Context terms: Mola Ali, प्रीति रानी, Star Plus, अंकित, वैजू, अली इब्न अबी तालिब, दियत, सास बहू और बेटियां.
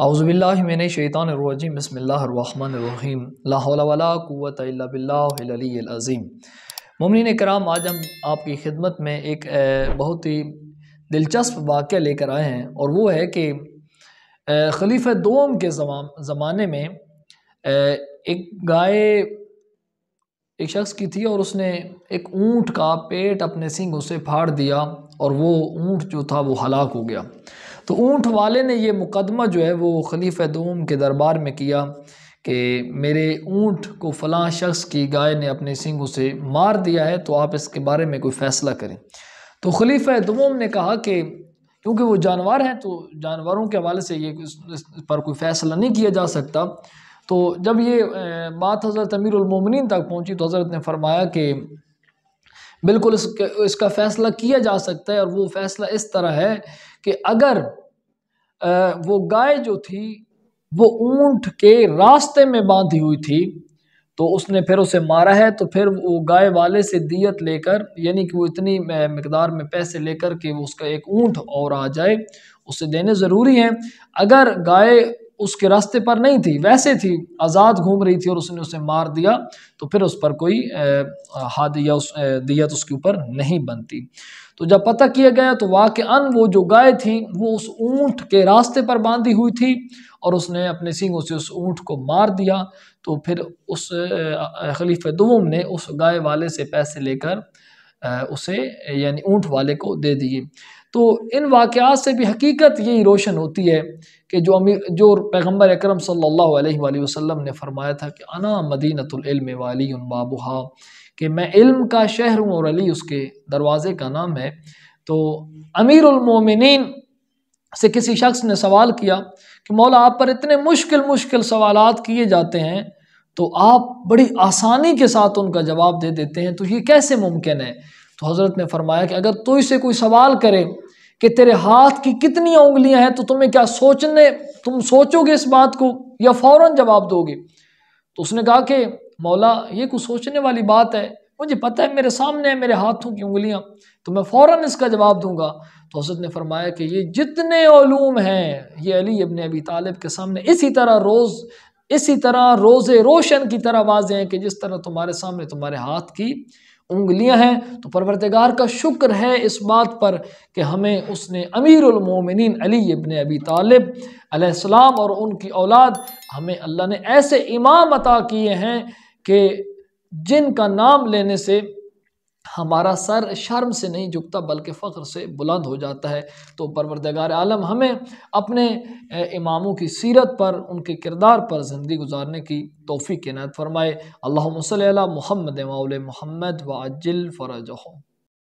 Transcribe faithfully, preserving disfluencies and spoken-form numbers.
औज़ुबिल्लाहि मिनश्शैतानिर्रजीम बिस्मिल्लाहिर्रहमानिर्रहीम ला हौला वला कुव्वता इल्ला बिल्लाहिल अलिय्यिल अज़ीम। मोमिनीन कराम, आज हम आपकी खिदमत में एक बहुत ही दिलचस्प वाक़या लेकर आए हैं और वो है कि खलीफा दोम के ज़माने में एक गाय एक शख्स की थी और उसने एक ऊँट का पेट अपने सींगों से फाड़ दिया और वो ऊँट जो था वो हलाक हो गया। तो ऊँट वाले ने ये मुकदमा जो है वो खलीफा दोम के दरबार में किया कि मेरे ऊँट को फ़लाँ शख्स की गाय ने अपने सींगों से मार दिया है, तो आप इसके बारे में कोई फ़ैसला करें। तो खलीफा दोम ने कहा कि क्योंकि वो जानवर हैं तो जानवरों के हवाले से ये इस पर कोई फ़ैसला नहीं किया जा सकता। तो जब ये बात हज़रत अमीरुल मोमिनीन तक पहुँची तो हज़रत ने फरमाया कि बिल्कुल इसके इसका फ़ैसला किया जा सकता है, और वो फ़ैसला इस तरह है कि अगर आ, वो गाय जो थी वो ऊँट के रास्ते में बांधी हुई थी तो उसने फिर उसे मारा है, तो फिर वो गाय वाले से दियत लेकर, यानी कि वो इतनी मकदार में पैसे लेकर कि वो उसका एक ऊँट और आ जाए उसे देने ज़रूरी हैं। अगर गाय उसके रास्ते पर नहीं थी, वैसे थी, आज़ाद घूम रही थी और उसने उसे मार दिया, तो फिर उस पर कोई हादिया उस दियत उसके ऊपर नहीं बनती। तो जब पता किया गया तो वाक़अन वो जो गाय थी वो उस ऊँट के रास्ते पर बांधी हुई थी और उसने अपने सींगों से उस ऊँट को मार दिया। तो फिर उस खलीफा दोम ने उस गाय वाले से पैसे लेकर उसे, यानी ऊँट वाले को दे दिए। तो इन वाक़यात से भी हकीकत यही रोशन होती है कि जो अमीर जो पैगम्बर अकरम सल्लल्लाहु अलैहि वसल्लम ने फरमाया था कि अना मदीनतुल इल्म वाली उन बाबुहा, कि मैं इल्म का शहर हूँ और अली उसके दरवाज़े का नाम है। तो अमीरुल मोमिनीन से किसी शख्स ने सवाल किया कि मौला, आप पर इतने मुश्किल मुश्किल सवालात किए जाते हैं तो आप बड़ी आसानी के साथ उनका जवाब दे देते हैं, तो ये कैसे मुमकिन है? तो हज़रत ने फरमाया कि अगर तुझ से कोई सवाल करे कि तेरे हाथ की कितनी उंगलियां हैं तो तुम्हें क्या सोचने तुम सोचोगे इस बात को या फ़ौरन जवाब दोगे? तो उसने कहा कि मौला, ये कुछ सोचने वाली बात है, मुझे पता है, मेरे सामने है मेरे हाथों की उंगलियां, तो मैं फ़ौरन इसका जवाब दूंगा। तो हज़रत ने फरमाया कि ये जितने उलूम हैं ये अली इब्न अबी तालिब के सामने इसी तरह रोज़ इसी तरह रोज़े रोशन की तरह वाज़े हैं कि जिस तरह तुम्हारे सामने तुम्हारे हाथ की उंगलियां हैं। तो परवरदिगार का शुक्र है इस बात पर कि हमें उसने अमीरुल मोमिनीन अली इब्न अबी तालिब अलैहिस्सलाम और उनकी औलाद, हमें अल्लाह ने ऐसे इमाम अता किए हैं कि जिनका नाम लेने से हमारा सर शर्म से नहीं झुकता बल्कि फ़ख्र से बुलंद हो जाता है। तो परवरदिगार आलम हमें अपने इमामों की सीरत पर, उनके किरदार पर ज़िंदगी गुजारने की तौफ़ीक़ इनायत फरमाए। अल्लाहुम्मा सल्ली अला मुहम्मद व आले मुहम्मद व अज्जिल फ़रजहु।